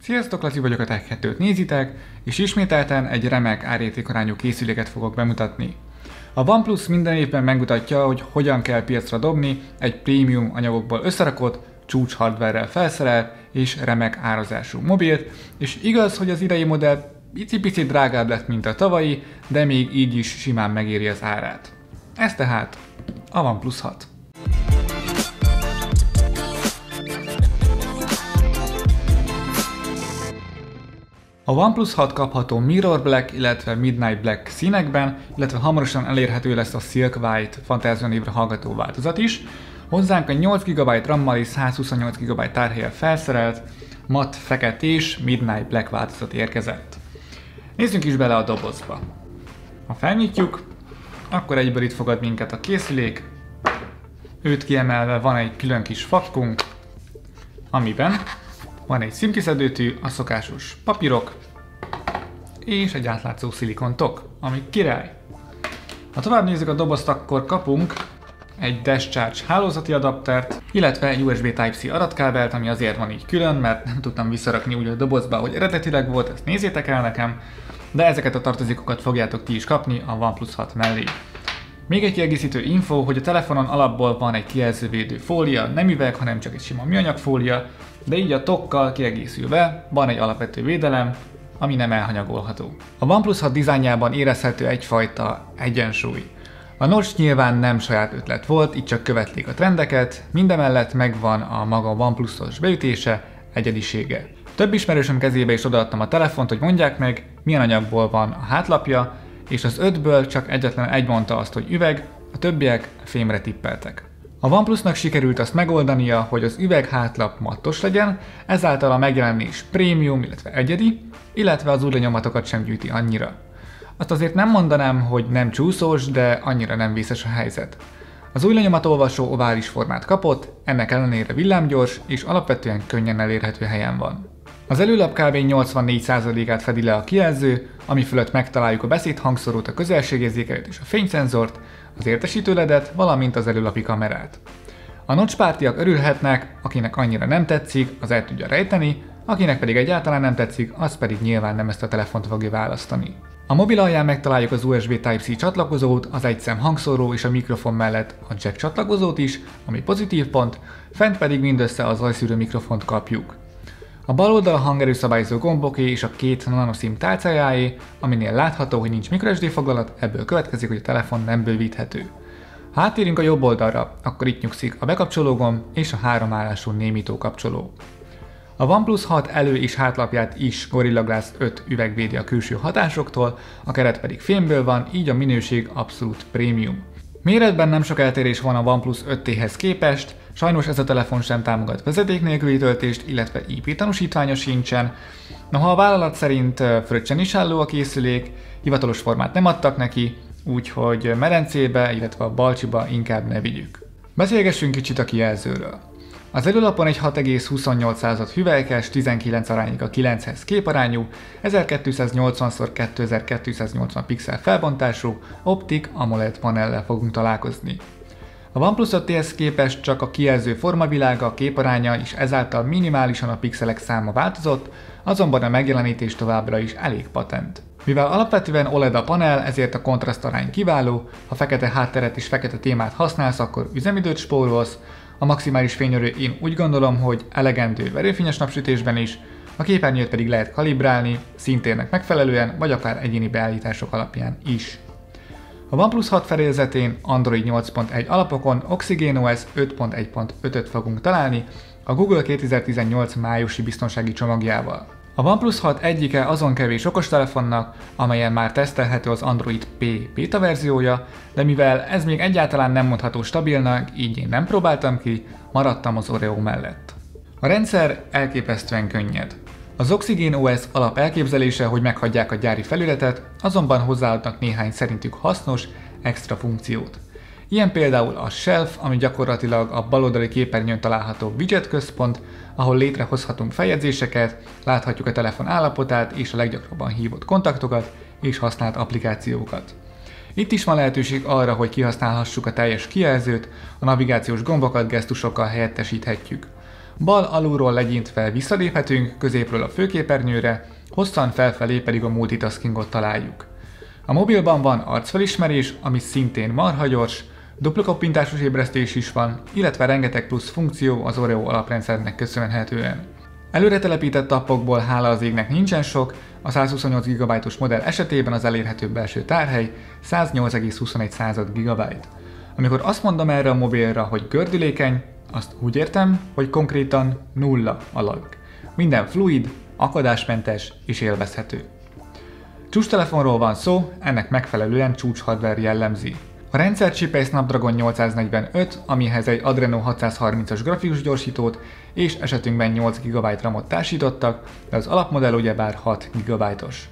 Sziasztok, Laci vagyok, a Tech2-t nézitek, és ismételten egy remek árértékarányú készüléket fogok bemutatni. A OnePlus minden évben megmutatja, hogy hogyan kell piacra dobni egy prémium anyagokból összerakott, csúcs hardverrel felszerelt és remek árazású mobilt, és igaz, hogy az idei modell picit drágább lett, mint a tavalyi, de még így is simán megéri az árát. Ez tehát a OnePlus 6. A OnePlus 6 kapható Mirror Black, illetve Midnight Black színekben, illetve hamarosan elérhető lesz a Silk White Fantázia névre hallgató változat is. Hozzánk a 8 GB RAM-mal és 128 GB tárhellyel felszerelt, matt feketés Midnight Black változat érkezett. Nézzünk is bele a dobozba. Ha felnyitjuk, akkor egyből itt fogad minket a készülék. Őt kiemelve van egy külön kis fakkunk, amiben van egy szimkiszedőtű, a szokásos papírok és egy átlátszó szilikontok, ami király. Ha tovább nézzük a dobozt, akkor kapunk egy Dash Charge hálózati adaptert, illetve egy USB Type-C adatkábelt, ami azért van így külön, mert nem tudtam visszarakni úgy a dobozba, hogy eredetileg volt, ezt nézzétek el nekem, de ezeket a tartozékokat fogjátok ti is kapni a OnePlus 6 mellé. Még egy kiegészítő info, hogy a telefonon alapból van egy kijelzővédő fólia, nem üveg, hanem csak egy sima műanyag fólia, de így a tokkal kiegészülve van egy alapvető védelem, ami nem elhanyagolható. A OnePlus 6 dizájnjában érezhető egyfajta egyensúly. A notch nyilván nem saját ötlet volt, itt csak követték a trendeket, mindemellett megvan a maga OnePlus-os beütése, egyedisége. Több ismerősöm kezébe is odaadtam a telefont, hogy mondják meg, milyen anyagból van a hátlapja, és az 5-ből csak egyetlen egy mondta azt, hogy üveg, a többiek fémre tippeltek. A OnePlusnak sikerült azt megoldania, hogy az üveghátlap mattos legyen, ezáltal a megjelenés prémium, illetve egyedi, illetve az új lenyomatokat sem gyűjti annyira. Azt azért nem mondanám, hogy nem csúszós, de annyira nem vészes a helyzet. Az új lenyomatolvasó ovális formát kapott, ennek ellenére villámgyors és alapvetően könnyen elérhető helyen van. Az előlap kb. 84%-át fedi le a kijelző, ami fölött megtaláljuk a beszédhangszórót, a közelségérzékelőt és a fényszenzort, az értesítőledet, valamint az előlapi kamerát. A notchpártiak örülhetnek, akinek annyira nem tetszik, az el tudja rejteni, akinek pedig egyáltalán nem tetszik, az pedig nyilván nem ezt a telefont fogja választani. A mobil alján megtaláljuk az USB Type-C csatlakozót, az egyszem hangszóró és a mikrofon mellett a jack csatlakozót is, ami pozitív pont, fent pedig mindössze a zajszűrő mikrofont kapjuk. A bal oldal a hangerőszabályzó gomboké és a két nanoszím tárcájáé, aminél látható, hogy nincs microSD foglalat, ebből következik, hogy a telefon nem bővíthető. Ha átérünk a jobb oldalra, akkor itt nyugszik a bekapcsoló gomb és a háromállású némító kapcsoló. A OnePlus 6 elő- és hátlapját is Gorilla Glass 5 üveg védi a külső hatásoktól, a keret pedig fémből van, így a minőség abszolút prémium. Méretben nem sok eltérés van a OnePlus 5T-hez képest, sajnos ez a telefon sem támogat vezeték nélküli töltést, illetve IP tanúsítványa sincsen. Noha a vállalat szerint fröccsen is álló a készülék, hivatalos formát nem adtak neki, úgyhogy merencébe, illetve a balcsiba inkább ne vigyük. Beszélgessünk kicsit a kijelzőről. Az előlapon egy 6,28 hüvelykes, 19 arányig a 9-hez képarányú, 1280x2280 pixel felbontású optik AMOLED panellel fogunk találkozni. A OnePlus 5T-hez képest csak a kijelző formavilága, a képaránya és ezáltal minimálisan a pixelek száma változott, azonban a megjelenítés továbbra is elég patent. Mivel alapvetően OLED a panel, ezért a kontrasztarány kiváló, ha fekete hátteret és fekete témát használsz, akkor üzemidőt spórolsz, a maximális fényerő én úgy gondolom, hogy elegendő verőfényes napsütésben is, a képernyőt pedig lehet kalibrálni, szintérnek megfelelően, vagy akár egyéni beállítások alapján is. A OnePlus 6 fedélzetén Android 8.1 alapokon OxygenOS 5.1.5-öt fogunk találni a Google 2018 májusi biztonsági csomagjával. A OnePlus 6 egyike azon kevés okostelefonnak, amelyen már tesztelhető az Android P beta verziója, de mivel ez még egyáltalán nem mondható stabilnak, így én nem próbáltam ki, maradtam az Oreo mellett. A rendszer elképesztően könnyed. Az OxygenOS alap elképzelése, hogy meghagyják a gyári felületet, azonban hozzáadnak néhány szerintük hasznos, extra funkciót. Ilyen például a Shelf, ami gyakorlatilag a baloldali képernyőn található widget központ, ahol létrehozhatunk feljegyzéseket, láthatjuk a telefon állapotát és a leggyakrabban hívott kontaktokat, és használt applikációkat. Itt is van lehetőség arra, hogy kihasználhassuk a teljes kijelzőt, a navigációs gombokat gesztusokkal helyettesíthetjük. Bal alulról legyintve visszaléphetünk, középről a főképernyőre, hosszan felfelé pedig a multitaskingot találjuk. A mobilban van arcfelismerés, ami szintén marhagyors, dupla kattintásos ébresztés is van, illetve rengeteg plusz funkció az Oreo alaprendszernek köszönhetően. Előre telepített appokból hála az égnek nincsen sok, a 128 GB-os modell esetében az elérhető belső tárhely 108,21 GB. Amikor azt mondom erre a mobilra, hogy gördülékeny, azt úgy értem, hogy konkrétan nulla alag. Minden fluid, akadásmentes és élvezhető. Csúcstelefonról van szó, ennek megfelelően csúcs hardware jellemzi. A rendszer chipei Snapdragon 845, amihez egy Adreno 630-as grafikus gyorsítót és esetünkben 8 GB RAM-ot társítottak, de az alapmodell ugyebár 6 GB-os.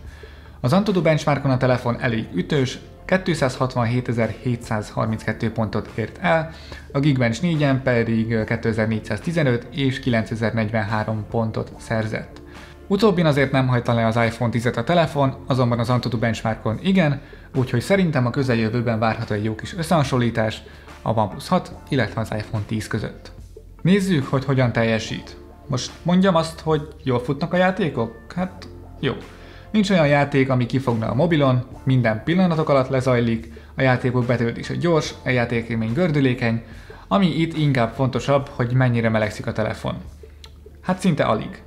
Az Antutu benchmarkon a telefon elég ütős, 267.732 pontot ért el, a Geekbench 4-en pedig 2415 és 9043 pontot szerzett. Utóbbin azért nem hagyta le az iPhone 10-et a telefon, azonban az Antutu benchmarkon igen, úgyhogy szerintem a közeljövőben várható egy jó kis összehasonlítás a OnePlus 6, illetve az iPhone 10 között. Nézzük, hogy hogyan teljesít. Most mondjam azt, hogy jól futnak a játékok? Hát jó. Nincs olyan játék, ami kifogna a mobilon, minden pillanatok alatt lezajlik, a játékok betöltése gyors, a játékélmény gördülékeny, ami itt inkább fontosabb, hogy mennyire melegszik a telefon. Hát szinte alig.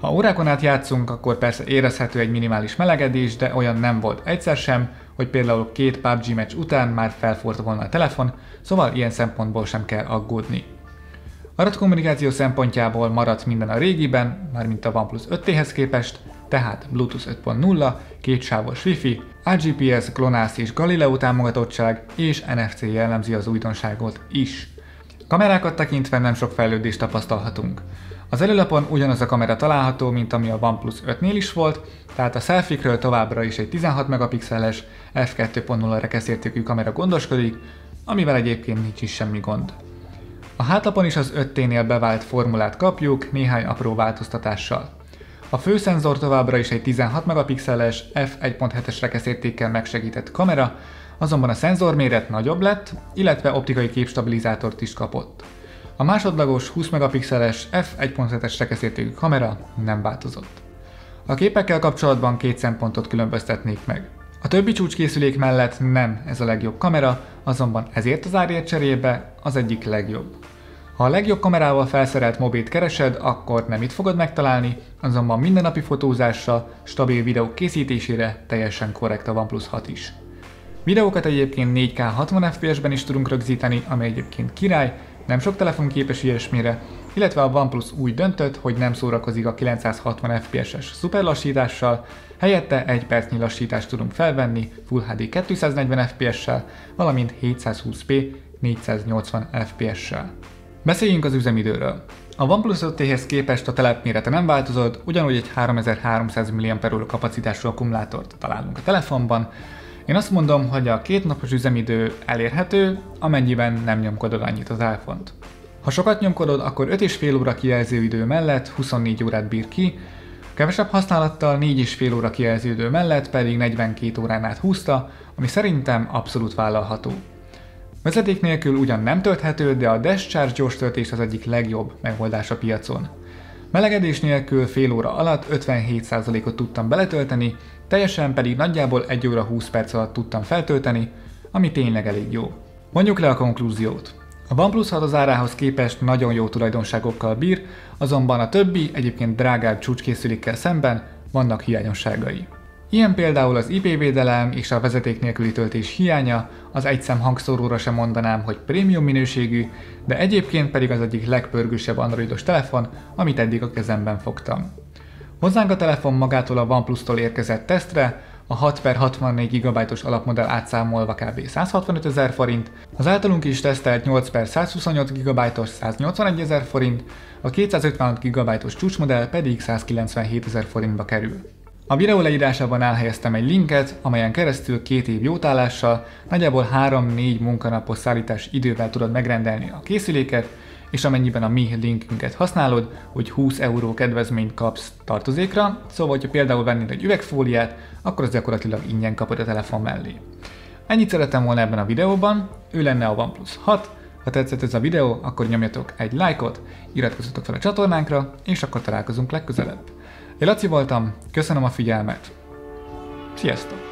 Ha órákon át játszunk, akkor persze érezhető egy minimális melegedés, de olyan nem volt egyszer sem, hogy például két PUBG meccs után már felforrt volna a telefon, szóval ilyen szempontból sem kell aggódni. Adatkommunikáció szempontjából maradt minden a régiben, mármint a OnePlus 5T-hez képest, tehát Bluetooth 5.0, kétsávos Wi-Fi, RGPS, GLONASS és Galileo támogatottság és NFC jellemzi az újdonságot is. Kamerákat tekintve nem sok fejlődést tapasztalhatunk. Az előlapon ugyanaz a kamera található, mint ami a OnePlus 5-nél is volt, tehát a selfie-kről továbbra is egy 16 megapixeles f2.0 rekeszértékű kamera gondoskodik, amivel egyébként nincs is semmi gond. A hátlapon is az 5T-nél bevált formulát kapjuk, néhány apró változtatással. A főszenzor továbbra is egy 16 megapixeles f1.7-es rekeszértékkel megsegített kamera, azonban a szenzorméret nagyobb lett, illetve optikai képstabilizátort is kapott. A másodlagos 20 megapixeles f1.7-es rekeszértékű kamera nem változott. A képekkel kapcsolatban két szempontot különböztetnék meg. A többi csúcskészülék mellett nem ez a legjobb kamera, azonban ezért az árért cserébe az egyik legjobb. Ha a legjobb kamerával felszerelt mobilt keresed, akkor nem itt fogod megtalálni, azonban mindennapi fotózásra, stabil videók készítésére teljesen korrekt a OnePlus 6 is. Videókat egyébként 4K 60 fps-ben is tudunk rögzíteni, ami egyébként király, nem sok telefon képes ilyesmire, illetve a OnePlus úgy döntött, hogy nem szórakozik a 960 fps-es szuperlassítással, helyette 1 percnyi lassítást tudunk felvenni Full HD 240 fps-sel, valamint 720p 480 fps-sel. Beszéljünk az üzemidőről. A OnePlus 5T-hez képest a telep mérete nem változott, ugyanúgy egy 3300 mAh kapacitású akkumulátort találunk a telefonban. Én azt mondom, hogy a kétnapos üzemidő elérhető, amennyiben nem nyomkodod annyit az iPhone-t. Ha sokat nyomkodod, akkor 5,5 óra kijelzőidő mellett 24 órát bír ki, kevesebb használattal 4,5 óra kijelzőidő mellett pedig 42 órán át húzta, ami szerintem abszolút vállalható. Vezeték nélkül ugyan nem tölthető, de a Dash Charge gyors töltés az egyik legjobb megoldás a piacon. Melegedés nélkül fél óra alatt 57%-ot tudtam beletölteni, teljesen pedig nagyjából 1 óra 20 perc alatt tudtam feltölteni, ami tényleg elég jó. Mondjuk le a konklúziót. A OnePlus 6 az árához képest nagyon jó tulajdonságokkal bír, azonban a többi, egyébként drágább csúcskészülékkel szemben vannak hiányosságai. Ilyen például az IP védelem és a vezeték nélküli töltés hiánya, az egyszem hangszóróra sem mondanám, hogy prémium minőségű, de egyébként pedig az egyik legpörgősebb androidos telefon, amit eddig a kezemben fogtam. Hozzánk a telefon magától a OnePlus-tól érkezett tesztre, a 6x64 GB-os alapmodell átszámolva kb. 165.000 forint, az általunk is tesztelt 8x128 GB-os 181.000 forint, a 256 GB-os csúcsmodell pedig 197.000 forintba kerül. A videó leírásában elhelyeztem egy linket, amelyen keresztül 2 év jótállással, nagyjából 3-4 munkanapos szállítás idővel tudod megrendelni a készüléket, és amennyiben a mi linkünket használod, hogy 20 € kedvezményt kapsz tartozékra, szóval ha például vennéd egy üvegfóliát, akkor az gyakorlatilag ingyen kapod a telefon mellé. Ennyit szerettem volna ebben a videóban, ő lenne a OnePlus 6, ha tetszett ez a videó, akkor nyomjatok egy lájkot, iratkozzatok fel a csatornánkra, és akkor találkozunk legközelebb. Én Laci voltam, köszönöm a figyelmet, sziasztok!